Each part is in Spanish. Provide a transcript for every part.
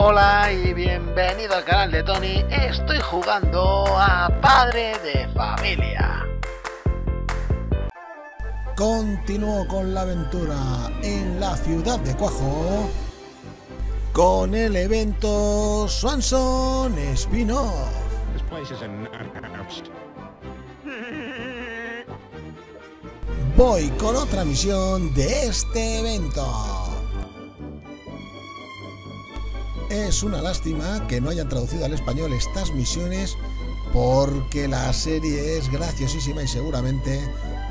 Hola y bienvenido al canal de Tony. Estoy jugando a Padre de Familia. Continuó con la aventura en la ciudad de Quahog con el evento Swanson Spinoff. Voy con otra misión de este evento. Es una lástima que no hayan traducido al español estas misiones, porque la serie es graciosísima y seguramente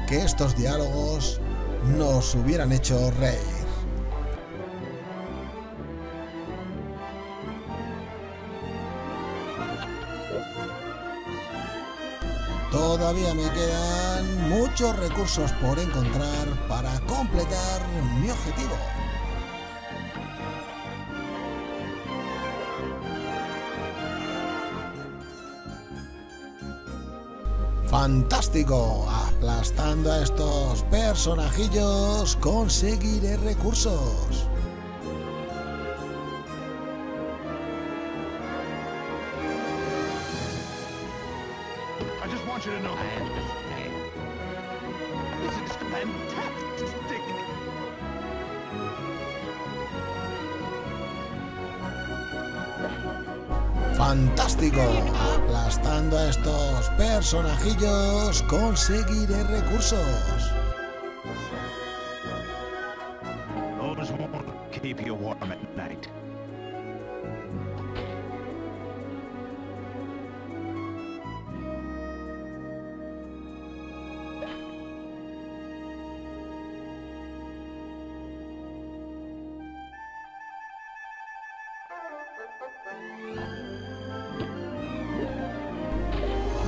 que estos diálogos nos hubieran hecho reír. Todavía me quedan muchos recursos por encontrar para completar mi objetivo. ¡Fantástico! Aplastando a estos personajillos conseguiré recursos. ¡Fantástico! Aplastando a estos personajillos conseguiré recursos.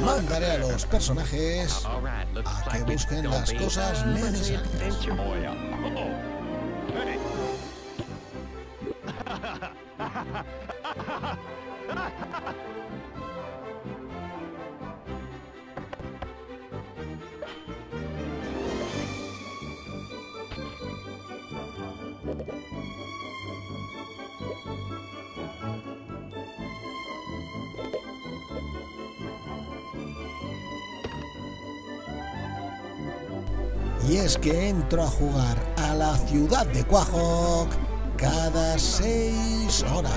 Mandaré a los personajes a que busquen las cosas necesarias. Y es que entro a jugar a la ciudad de Quahog cada 6 horas.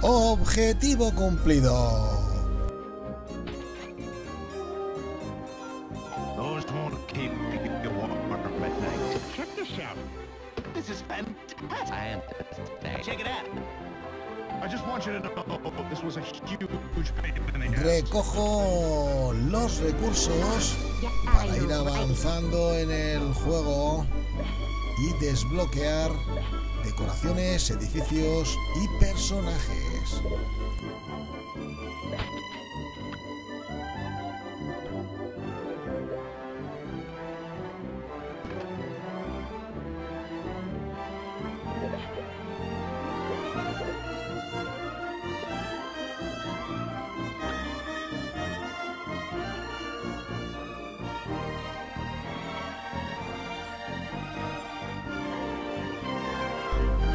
Objetivo cumplido. Recojo los recursos para ir avanzando en el juego y desbloquear decoraciones, edificios y personajes.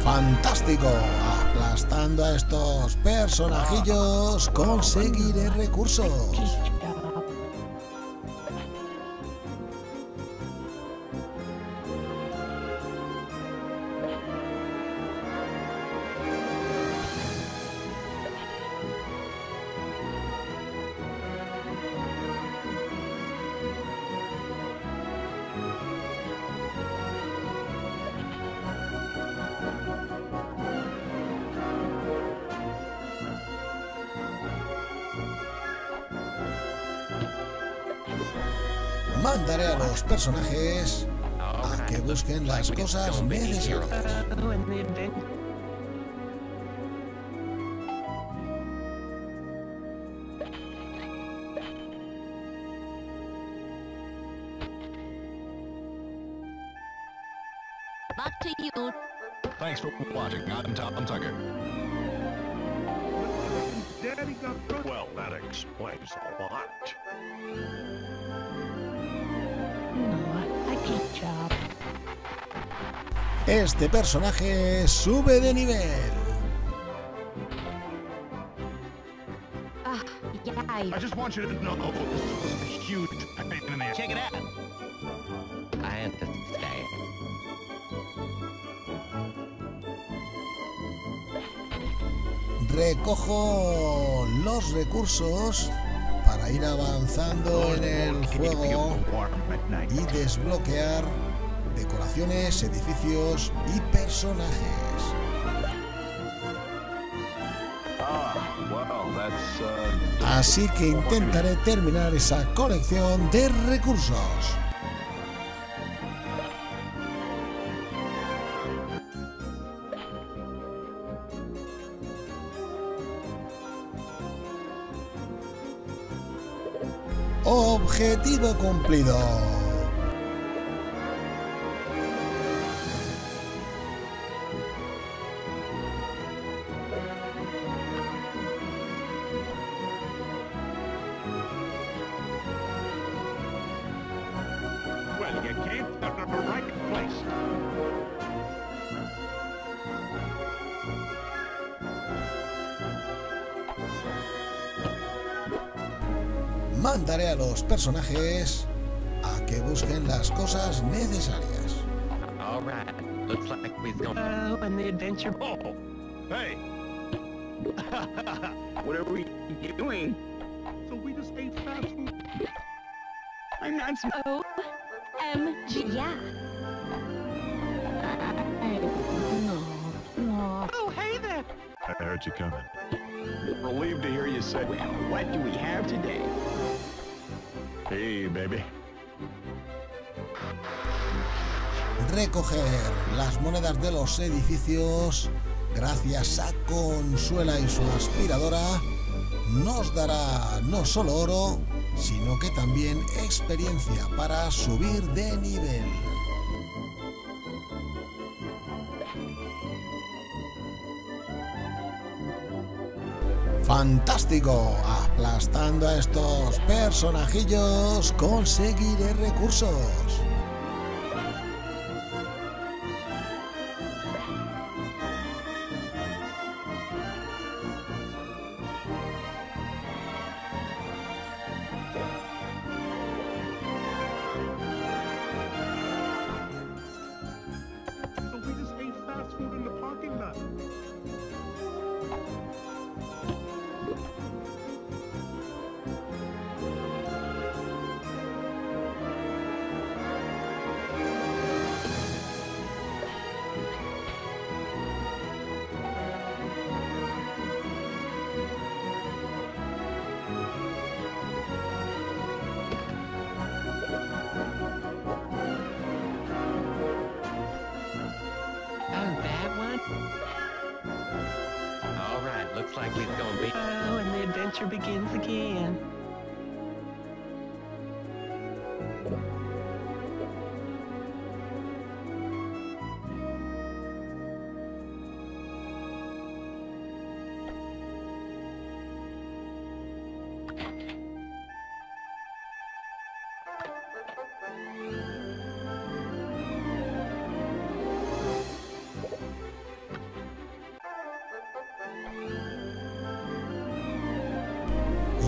¡Fantástico! Aplastando a estos personajillos conseguiré recursos. Mandaré a los personajes a que busquen las cosas necesarias. Thanks for watching. I'm Tom Tucker. Daddy got drunk. Well, that explains a lot. No, I can't job. Este personaje sube de nivel. I just want you to know this was a huge pain in the ass. Check it out. I understand. Recojo los recursos para ir avanzando en el juego y desbloquear decoraciones, edificios y personajes. Así que intentaré terminar esa colección de recursos. Objetivo cumplido. Mandaré a los personajes a que busquen las cosas necesarias. All right. Looks like we've gone on the adventure. Oh, hey. What are we doing? So we just ate fast food. I'm not O.M.G. Yeah. No. Oh, hey there. I heard you coming. Relieved to hear you say, well, what do we have today? Hey, baby. Recoger las monedas de los edificios, gracias a Consuela y su aspiradora, nos dará no solo oro, sino que también experiencia para subir de nivel. ¡Fantástico! Aplastando a estos personajillos conseguiré recursos.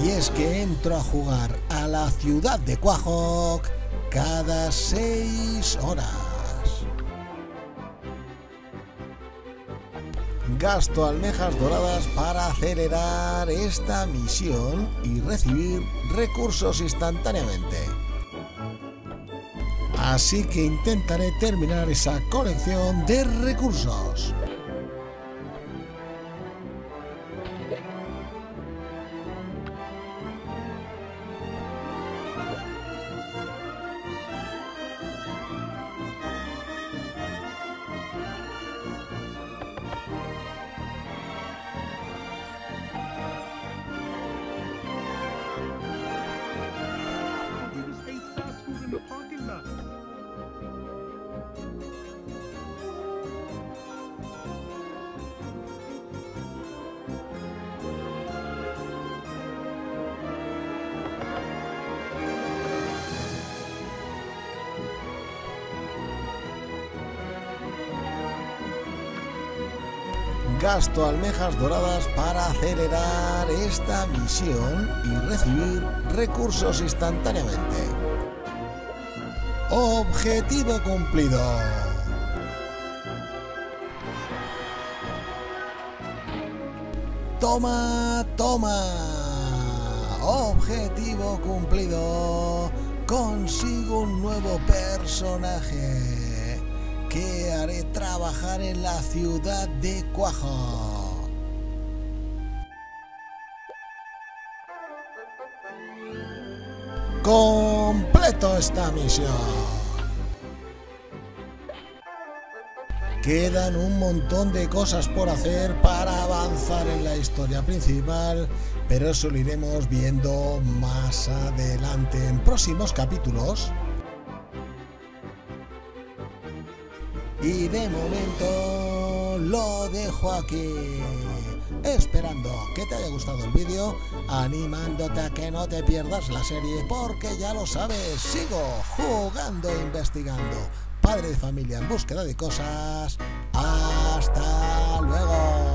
Y es que entro a jugar a la ciudad de Quahog cada 6 horas. Gasto almejas doradas para acelerar esta misión y recibir recursos instantáneamente. Así que intentaré terminar esa colección de recursos. gasto almejas doradas para acelerar esta misión y recibir recursos instantáneamente. Objetivo cumplido. Toma, toma. Objetivo cumplido. Consigo un nuevo personaje que haré trabajar en la ciudad de Quahog. Completo esta misión. Quedan un montón de cosas por hacer para avanzar en la historia principal, pero eso lo iremos viendo más adelante en próximos capítulos. Y de momento lo dejo aquí, esperando que te haya gustado el vídeo, animándote a que no te pierdas la serie, porque ya lo sabes, sigo jugando e investigando. Padre de familia en búsqueda de cosas. ¡Hasta luego!